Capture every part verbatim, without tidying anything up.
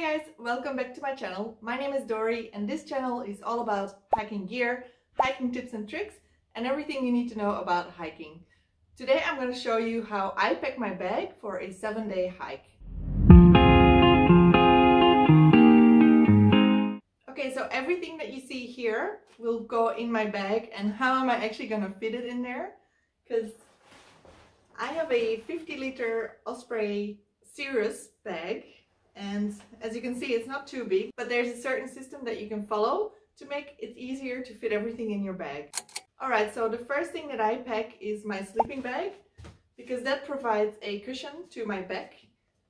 Hi guys, welcome back to my channel. My name is Dori and this channel is all about hiking gear, hiking tips and tricks and everything you need to know about hiking. Today I'm going to show you how I pack my bag for a seven day hike. Okay, so everything that you see here will go in my bag, and how am I actually going to fit it in there? Because I have a fifty liter Osprey Cirrus bag. And as you can see, it's not too big, but there's a certain system that you can follow to make it easier to fit everything in your bag. All right, so the first thing that I pack is my sleeping bag, because that provides a cushion to my back.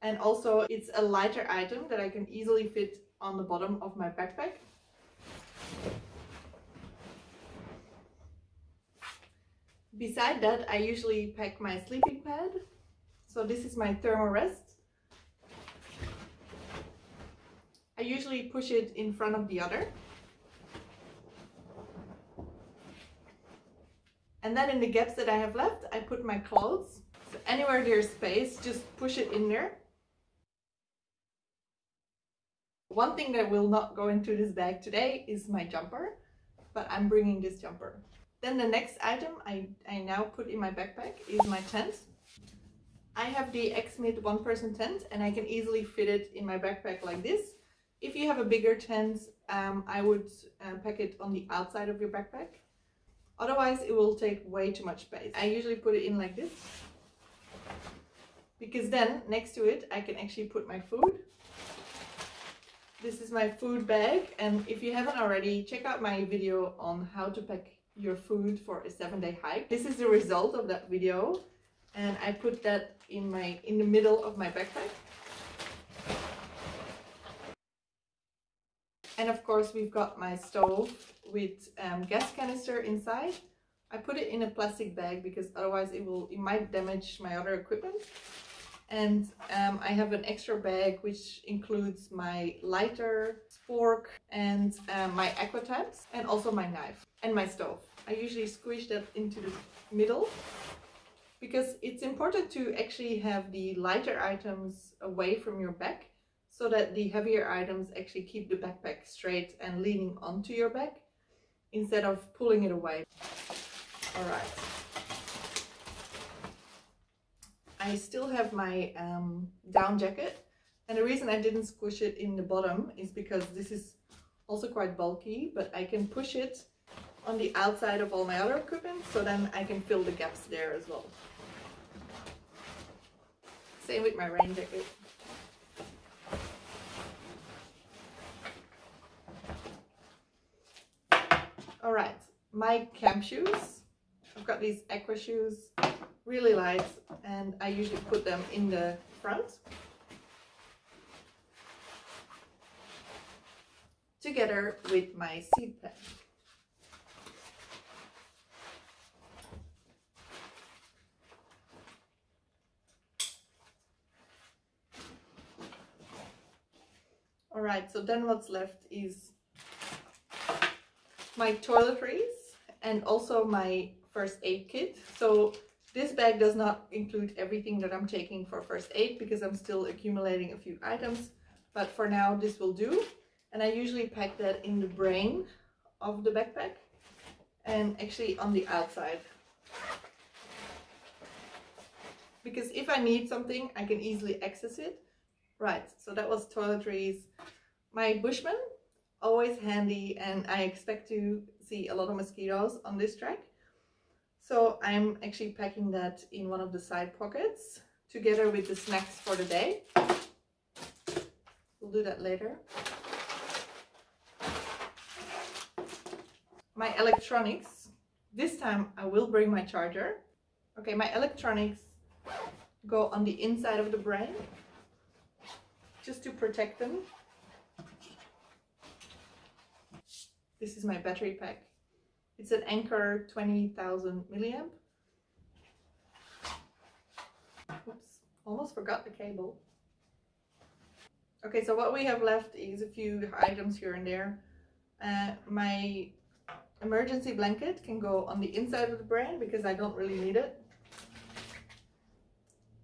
And also it's a lighter item that I can easily fit on the bottom of my backpack. Beside that, I usually pack my sleeping pad. So this is my Thermarest. I usually push it in front of the other. And then in the gaps that I have left, I put my clothes. So anywhere there's space, just push it in there. One thing that will not go into this bag today is my jumper, but I'm bringing this jumper. Then the next item I, I now put in my backpack is my tent. I have the X-Mid one-person tent and I can easily fit it in my backpack like this. If you have a bigger tent, um, I would uh, pack it on the outside of your backpack. Otherwise, it will take way too much space. I usually put it in like this, because then next to it, I can actually put my food. This is my food bag. And if you haven't already, check out my video on how to pack your food for a seven day hike. This is the result of that video. And I put that in, my, in the middle of my backpack. And of course, we've got my stove with um, gas canister inside. I put it in a plastic bag because otherwise it will it might damage my other equipment. And um, I have an extra bag which includes my lighter, fork, and uh, my aqua tabs, and also my knife and my stove. I usually squish that into the middle, because it's important to actually have the lighter items away from your back, so that the heavier items actually keep the backpack straight and leaning onto your back instead of pulling it away. All right. I still have my um, down jacket, and the reason I didn't squish it in the bottom is because this is also quite bulky, but I can push it on the outside of all my other equipment, so then I can fill the gaps there as well. Same with my rain jacket. All right, my camp shoes. I've got these aqua shoes, really light, and I usually put them in the front. Together with my seat pad. All right, so then what's left is my toiletries and also my first aid kit. So this bag does not include everything that I'm taking for first aid because I'm still accumulating a few items, but for now this will do. And I usually pack that in the brain of the backpack and actually on the outside, because if I need something I can easily access it. Right, so that was toiletries. My Bushman, always handy, and I expect to see a lot of mosquitoes on this trek, so I'm actually packing that in one of the side pockets together with the snacks for the day. We'll do that later. My electronics, this time I will bring my charger. Okay, my electronics go on the inside of the brain just to protect them. This is my battery pack. It's an Anker twenty thousand milliamp. Oops, almost forgot the cable. Okay, so what we have left is a few items here and there. Uh, my emergency blanket can go on the inside of the brain because I don't really need it.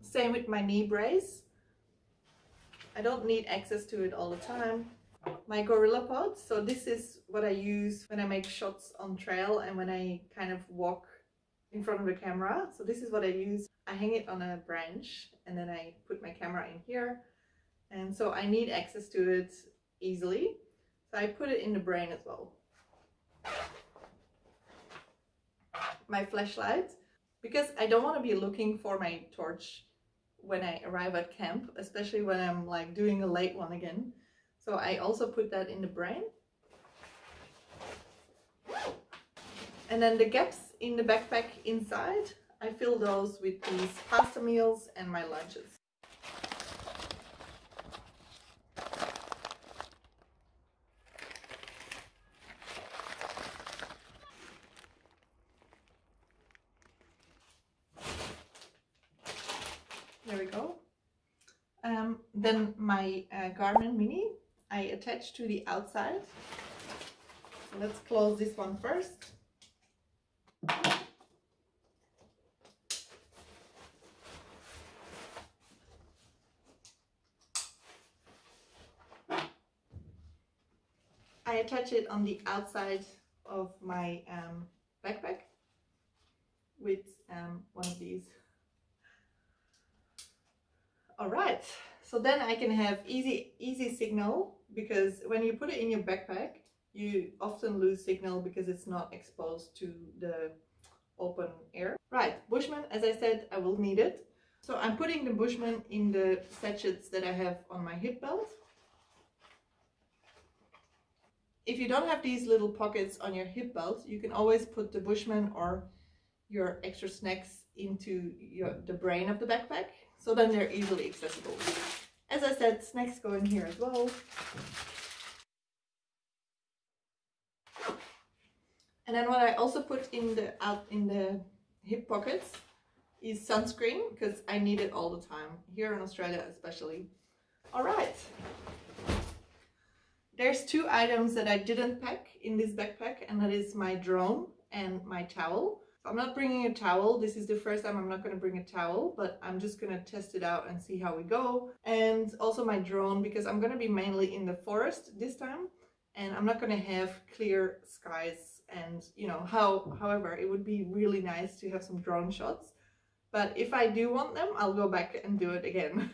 Same with my knee brace. I don't need access to it all the time. My Gorilla Pod, so this is what I use when I make shots on trail and when I kind of walk in front of the camera. So this is what I use. I hang it on a branch and then I put my camera in here, and so I need access to it easily. So I put it in the brain as well. My flashlight, because I don't want to be looking for my torch when I arrive at camp, especially when I'm like doing a late one again. So I also put that in the brain. And then the gaps in the backpack inside, I fill those with these pasta meals and my lunches. There we go. Um, then my uh, Garmin Mini, I attach to the outside. So let's close this one first. I attach it on the outside of my um, backpack with um, one of these. All right, so then I can have easy easy signal, because when you put it in your backpack, you often lose signal because it's not exposed to the open air. Right, Bushman, as I said, I will need it. So I'm putting the Bushman in the sachets that I have on my hip belt. If you don't have these little pockets on your hip belt, you can always put the Bushman or your extra snacks into your, the brain of the backpack, so then they're easily accessible. As I said, snacks go in here as well. And then what I also put in the out in the hip pockets is sunscreen, because I need it all the time, here in Australia especially. All right. There's two items that I didn't pack in this backpack, and that is my drone and my towel. So I'm not bringing a towel. This is the first time I'm not going to bring a towel, but I'm just going to test it out and see how we go. And also my drone, because I'm going to be mainly in the forest this time, and I'm not going to have clear skies. And you know, how, however, it would be really nice to have some drone shots. But if I do want them, I'll go back and do it again.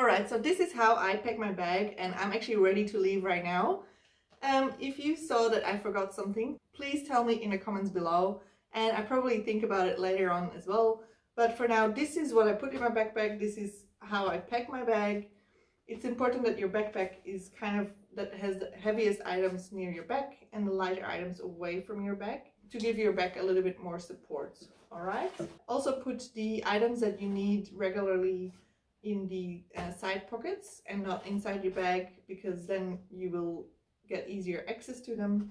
Alright, so this is how I pack my bag, and I'm actually ready to leave right now. Um, if you saw that I forgot something, please tell me in the comments below, and I probably think about it later on as well. But for now, this is what I put in my backpack, this is how I pack my bag. It's important that your backpack is kind of, that has the heaviest items near your back and the lighter items away from your back, to give your back a little bit more support, alright? Also put the items that you need regularly in the uh, side pockets and not inside your bag, because then you will get easier access to them.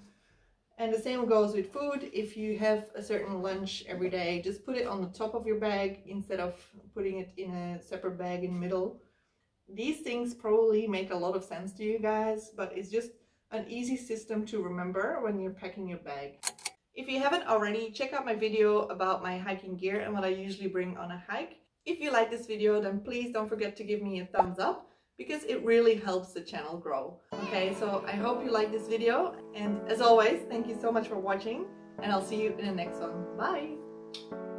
And the same goes with food. If you have a certain lunch every day, just put it on the top of your bag instead of putting it in a separate bag in the middle. These things probably make a lot of sense to you guys, but it's just an easy system to remember when you're packing your bag. If you haven't already, check out my video about my hiking gear and what I usually bring on a hike. If you like this video, then please don't forget to give me a thumbs up, because it really helps the channel grow. Okay, so I hope you like this video, and as always, thank you so much for watching, and I'll see you in the next one. Bye!